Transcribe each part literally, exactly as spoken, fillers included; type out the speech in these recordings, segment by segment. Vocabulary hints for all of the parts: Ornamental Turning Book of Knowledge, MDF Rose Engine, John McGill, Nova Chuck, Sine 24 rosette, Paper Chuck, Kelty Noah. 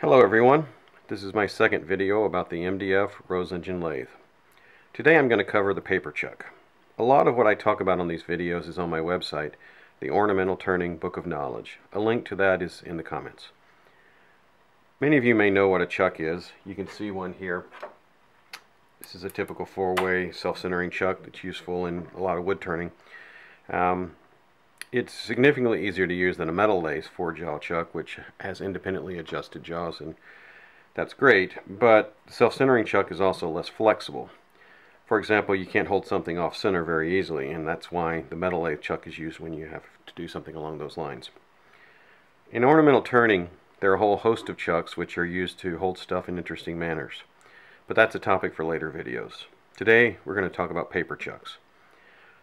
Hello everyone, this is my second video about the M D F Rose Engine lathe. Today I'm going to cover the paper chuck. A lot of what I talk about on these videos is on my website, the Ornamental Turning Book of Knowledge. A link to that is in the comments. Many of you may know what a chuck is. You can see one here. This is a typical four-way self-centering chuck that's useful in a lot of wood turning. Um, It's significantly easier to use than a metal lathe four-jaw chuck, which has independently adjusted jaws, and that's great, but self-centering chuck is also less flexible. For example, you can't hold something off-center very easily, and that's why the metal lathe chuck is used when you have to do something along those lines. In ornamental turning, there are a whole host of chucks which are used to hold stuff in interesting manners, but that's a topic for later videos. Today, we're going to talk about paper chucks.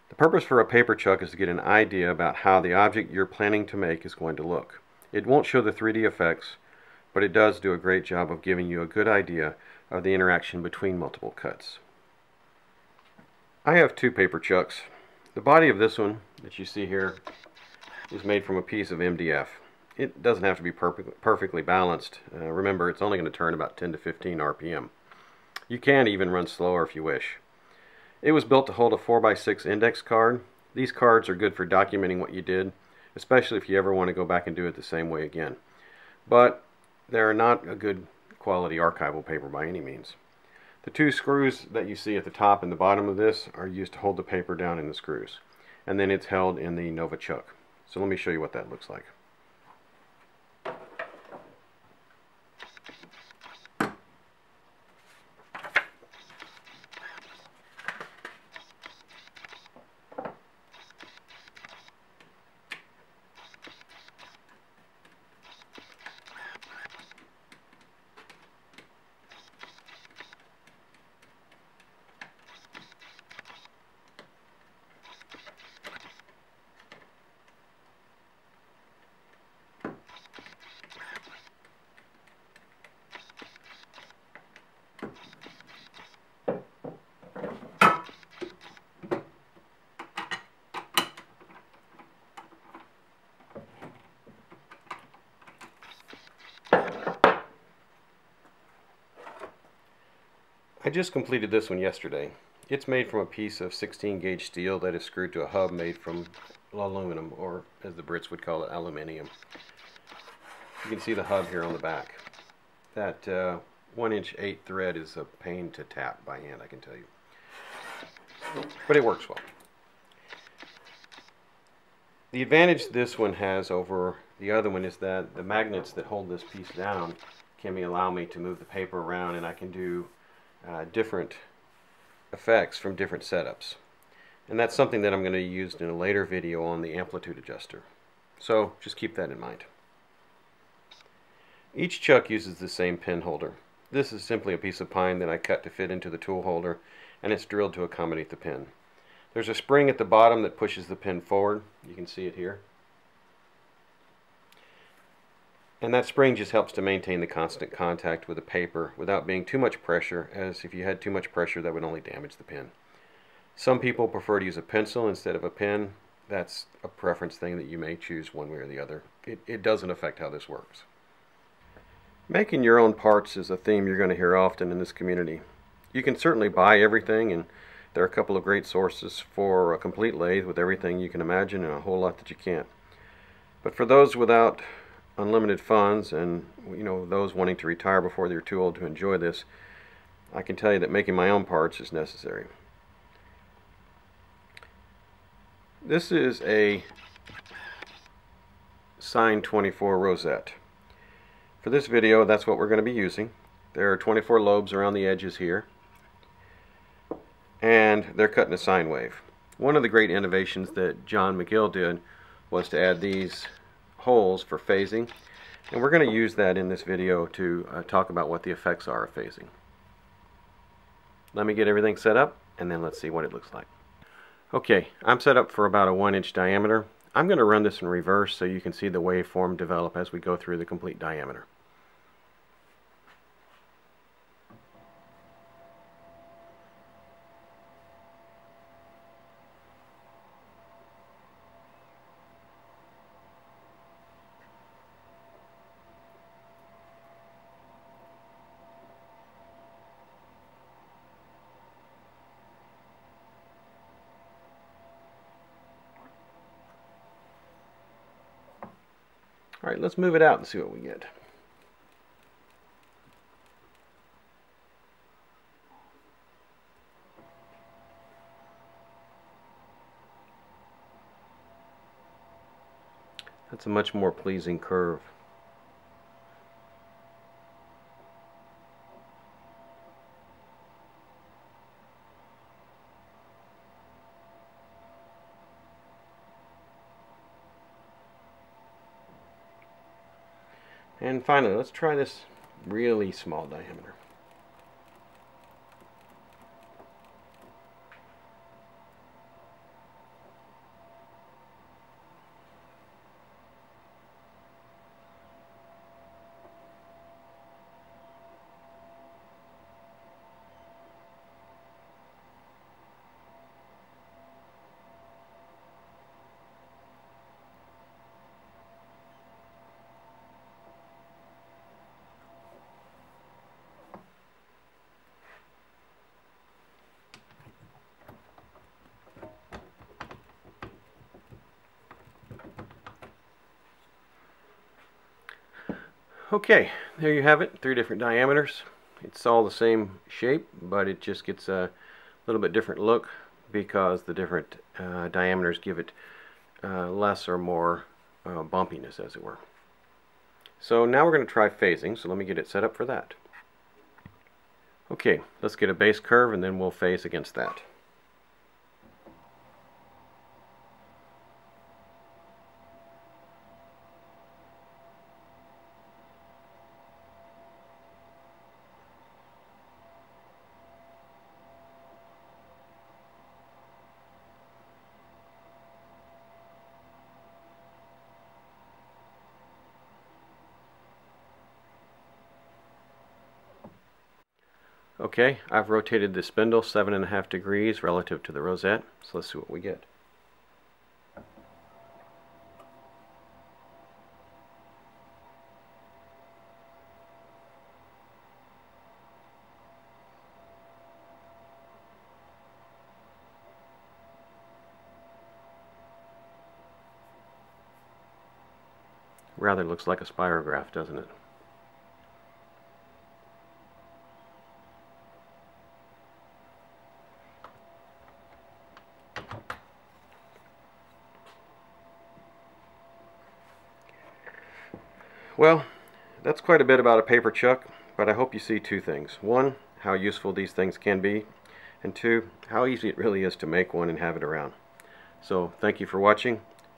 The purpose for a paper chuck is to get an idea about how the object you're planning to make is going to look. It won't show the three D effects, but it does do a great job of giving you a good idea of the interaction between multiple cuts. I have two paper chucks. The body of this one that you see here is made from a piece of M D F. It doesn't have to be perfect, perfectly balanced. Uh, remember, it's only going to turn about ten to fifteen R P M. You can even run slower if you wish. It was built to hold a four by six index card. These cards are good for documenting what you did, especially if you ever want to go back and do it the same way again. But they're not a good quality archival paper by any means. The two screws that you see at the top and the bottom of this are used to hold the paper down in the screws. And then it's held in the Nova Chuck. So let me show you what that looks like. I just completed this one yesterday. It's made from a piece of sixteen gauge steel that is screwed to a hub made from aluminum, or as the Brits would call it, aluminium. You can see the hub here on the back. That uh, one inch eight thread is a pain to tap by hand, I can tell you. But it works well. The advantage this one has over the other one is that the magnets that hold this piece down can allow me to move the paper around, and I can do Uh, different effects from different setups. And that's something that I'm going to use in a later video on the amplitude adjuster. So just keep that in mind. Each chuck uses the same pin holder. This is simply a piece of pine that I cut to fit into the tool holder, and it's drilled to accommodate the pin. There's a spring at the bottom that pushes the pin forward. You can see it here. And that spring just helps to maintain the constant contact with the paper without being too much pressure, as if you had too much pressure that would only damage the pen. Some people prefer to use a pencil instead of a pen. That's a preference thing that you may choose one way or the other. It, it doesn't affect how this works. Making your own parts is a theme you're going to hear often in this community. You can certainly buy everything, and there are a couple of great sources for a complete lathe with everything you can imagine and a whole lot that you can't. But for those without unlimited funds, and you know, those wanting to retire before they're too old to enjoy this, I can tell you that making my own parts is necessary. This is a Sine twenty-four rosette. For this video, that's what we're going to be using. There are twenty-four lobes around the edges here, and they're cut in a sine wave. One of the great innovations that John McGill did was to add these holes for phasing, and we're going to use that in this video to uh, talk about what the effects are of phasing. Let me get everything set up, and then let's see what it looks like. Okay, I'm set up for about a one inch diameter. I'm going to run this in reverse so you can see the waveform develop as we go through the complete diameter. Alright, let's move it out and see what we get. That's a much more pleasing curve. And finally, let's try this really small diameter. Okay, there you have it, three different diameters. It's all the same shape, but it just gets a little bit different look because the different uh, diameters give it uh, less or more uh, bumpiness, as it were. So now we're going to try phasing, so let me get it set up for that. Okay, let's get a base curve and then we'll phase against that. Okay, I've rotated the spindle seven and a half degrees relative to the rosette, so let's see what we get. Rather looks like a spirograph, doesn't it? Well, that's quite a bit about a paper chuck, but I hope you see two things. One, how useful these things can be, and two, how easy it really is to make one and have it around. So, thank you for watching.